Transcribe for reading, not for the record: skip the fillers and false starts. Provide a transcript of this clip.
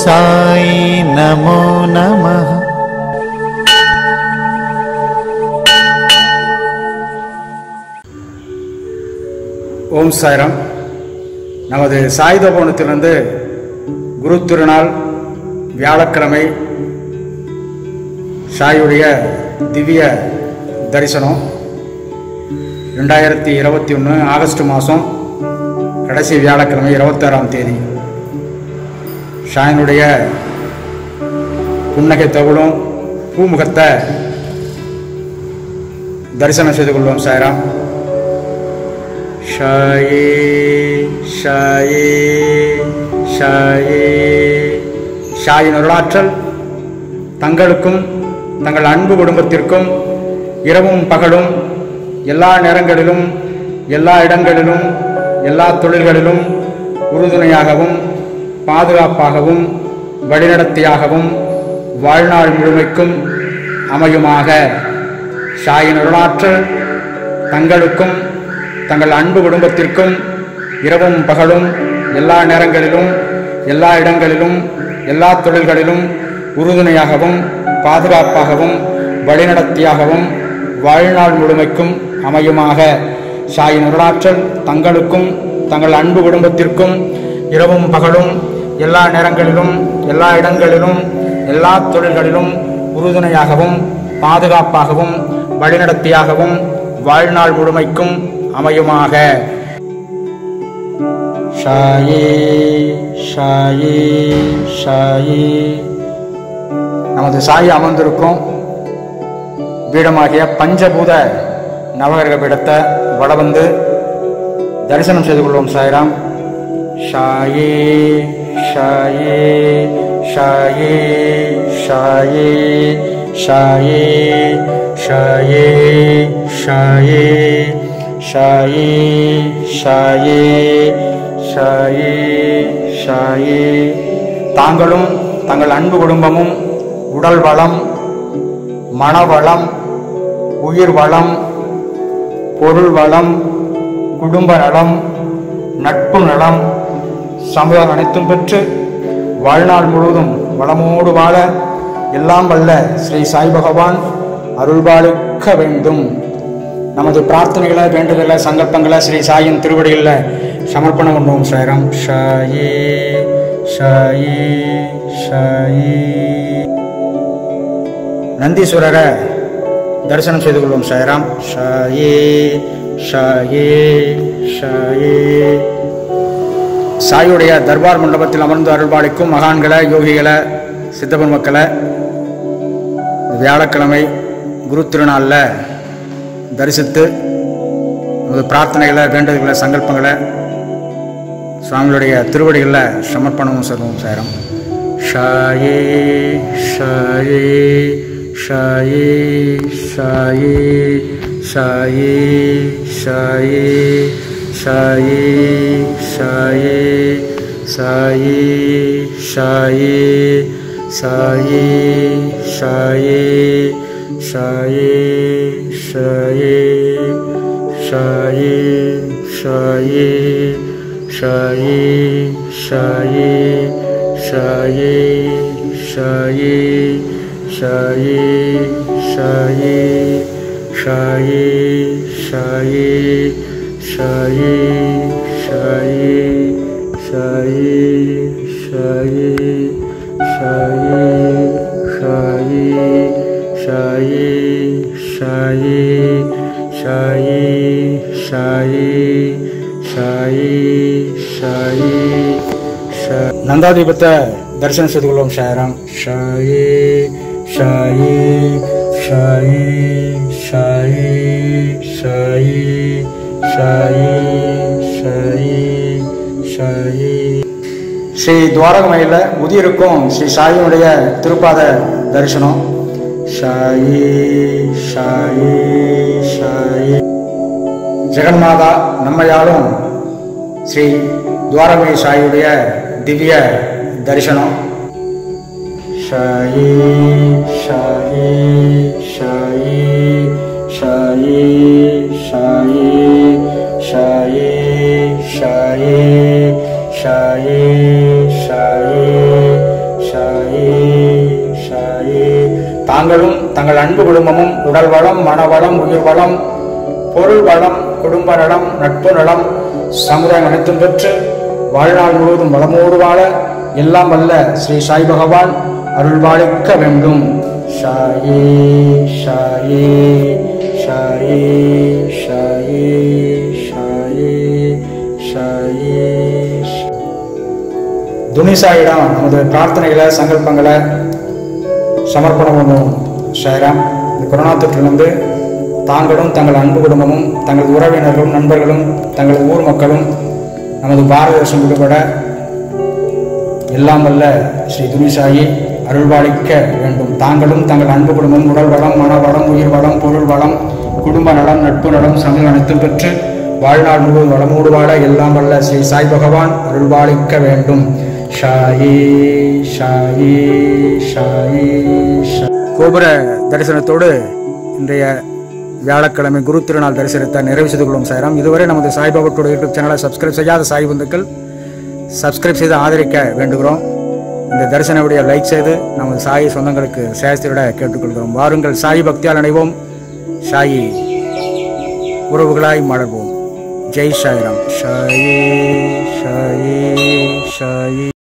साई नमो नमः। ओम साईराम। நமது சாயுத பவனத்திலிருந்து குரு திருநாள் வியாழக்கிழமை சாயுடைய திவ்ய தரிசனம் 2021 ஆகஸ்ட் மாதம் கடைசி வியாழக்கிழமை 26ஆம் தேதி சாயனுடைய புன்னகை தவளும் பூமுகத்தை தரிசனம் செய்து கொள்வோம். சாய்ராம். சாயே சாயே சாயே. சாயின் அருளாற்றல் தங்களுக்கும் தங்கள் அன்பு குடும்பத்திற்கும் இரவும் பகலும் எல்லா நேரங்களிலும் எல்லா இடங்களிலும் எல்லா தொழில்களிலும் உறுதுணையாகவும் பாதுகாப்பாகவும் வழிநடத்தியாகவும் வாழ்நாள் முழுமைக்கும் அமையுமாக. சாயின் அருளாற்றல் தங்களுக்கும் தங்கள் அன்பு குடும்பத்திற்கும் இரவும் பகலும் எல்லா நேரங்களிலும் எல்லா இடங்களிலும் எல்லா தொழில்களிலும் உறுதுணையாகவும் பாதுகாப்பாகவும் வழிநடத்தியாகவும் வாழ்நாள் முழுமைக்கும் அமையுமாக. சாயின் அருளாற்றல் தங்களுக்கும் தங்கள் அன்பு குடும்பத்திற்கும் இரவும் பகலும் எல்லா நேரங்களிலும் எல்லா இடங்களிலும் எல்லா தொழில்களிலும் உறுதுணையாகவும் பாதுகாப்பாகவும் வழிநடத்தியாகவும் வாழ்நாள் முழுமைக்கும் அமையுமாக. சாயே சாயே சாயே. நமது சாயி அமர்ந்திருக்கும் பீடமாகிய பஞ்சபூத நவகிரக பீடத்தை வட வந்து தரிசனம் செய்து கொள்வோம். சாய்ராம். சாயே சாயே சாயே சாயே சாயே சாயே சாயே சாயே சாயே சாயே சாயே. தாங்களும் தங்கள் அன்பு குடும்பமும் உடல் வளம், மனவளம், உயிர் வளம், பொருள் வளம், குடும்ப நலம், நட்பு நலம், சமுதாயம் அனைத்தும் பெற்று வாழ்நாள் முழுவதும் வளமோடு வாழ எல்லாம் வல்ல ஸ்ரீ சாய் பகவான் அருள்பாலிக்க வேண்டும். நமது பிரார்த்தனைகளை, வேண்டுதலை, சங்கல்பங்களை ஸ்ரீ சாயின் திருவடியில் சமர்ப்பணம் பண்ணுவோம். சாய்ராம். சாயே சாயே சாயே. நந்தீஸ்வரரை தரிசனம் செய்து கொள்வோம். சாய்ராம். சாயே சாயே சாயே. சாயுடைய தர்பார் மண்டபத்தில் அமர்ந்து அருள்பாளிக்கும் மகான்களை, யோகிகளை, சித்தபெருமக்களை மக்களை வியாழக்கிழமை குரு திருநாளில் தரிசித்து நமது பிரார்த்தனைகளை, வேண்டுதல்களை, சங்கல்பங்களை சுவாமிகளுடைய திருவடிகளில் சமர்ப்பணமும் சொல்வோம். சாய்ராம். சாயே சாயே சாயே சாயே சாயே சாயே சாயே சாயே சாயே சாயே சாயே சாயே சாயே சாயே சாயே சாயே சாயே சாயே சாயே சாயே சாயே சாயே சாயே சாயே சாயே சாயே சாயே சாயே சாயே சாயே சாயே சாயே சாயே சாயே சாயே சாய். நந்தாதீபத்தை தரிசனம் செய்து கொள்வோம். சாய்ராம். சாயே சாயே சாயே சாயே சாயே சாயே சாயே சாயே. ஸ்ரீ துவாரகமயில உதியிருக்கும் ஸ்ரீ சாயினுடைய திருப்பாத தரிசனம். சாயே சாயே சாயே. ஜெகன்மாதா நம்மையாலும் ஸ்ரீ துவாரகமயி சாயுடைய திவ்ய தரிசனம். சாயே சாயே சாயே சாயே சாயே சாயே சாயே சாயே சாயே தாங்களும் தங்கள் அன்பு குடும்பமும் உடல் வளம், மனவளம், உயிர் வளம், பொருள் வளம், குடும்ப நலம், நட்பு நலம், சமுதாயம் அனைத்தும் பெற்று வாழ்நாள் முழுவதும் வளமோடு வாழ எல்லாம் வல்ல ஸ்ரீ சாய் பகவான் அருள்பாலிக்க வேண்டும். சாயே சாயே சாயே சாயே சாயே சாயே. துணிசாயிடம் நமது பிரார்த்தனைகளை, சங்கல்பங்களை சமர்ப்பணம் பண்ணுவோம். சாய்ராம், இந்த கொரோனா தொற்றிலிருந்து தாங்களும் தங்கள் அன்பு குடும்பமும் தங்கள் உறவினர்களும் நண்பர்களும் தங்கள் ஊர் மக்களும் நமது பாரத தேசம் விடுபட எல்லாம் வல்ல ஸ்ரீ துணிசாயி அருள்பாலிக்க வேண்டும். தாங்களும் தங்கள் அன்பு குடும்பம் உடல் வளம், மனவளம், உயிர் வளம், பொருள் வளம், குடும்ப நலம், நட்பு நலம், சமயம் அனைத்தும் பெற்று வாழ்நாள் முழுவதும் வளமோடு வாழ எல்லாம் வல்ல ஸ்ரீ சாய் பகவான் அருள்பாலிக்க வேண்டும். ஷாயி ஷாயி ஷாயி. கோபுர தரிசனத்தோடு இன்றைய வியாழக்கிழமை குரு திருநாள் தரிசனத்தை நிறைவு செய்து கொள்ளும் சாய்ராம். இதுவரை நமது சாய்பாபாவோட யூடியூப் சேனலை சப்ஸ்கிரைப் செய்யாத சாய் பந்துக்கள் சப்ஸ்கிரைப் செய்து ஆதரிக்க வேண்டுகிறோம். இந்த தரிசன வீடியோ லைக் செய்து நமது சாயி சொந்தங்களுக்கு சேர்த்திட கேட்டுக்கொள்கிறோம். வாருங்கள் சாயி பக்தியால் அணைவோம், சாயி உறவுகளாய் மலர்வோம். ஜெய் சாய்ராம். சாயி சாயி சாயி.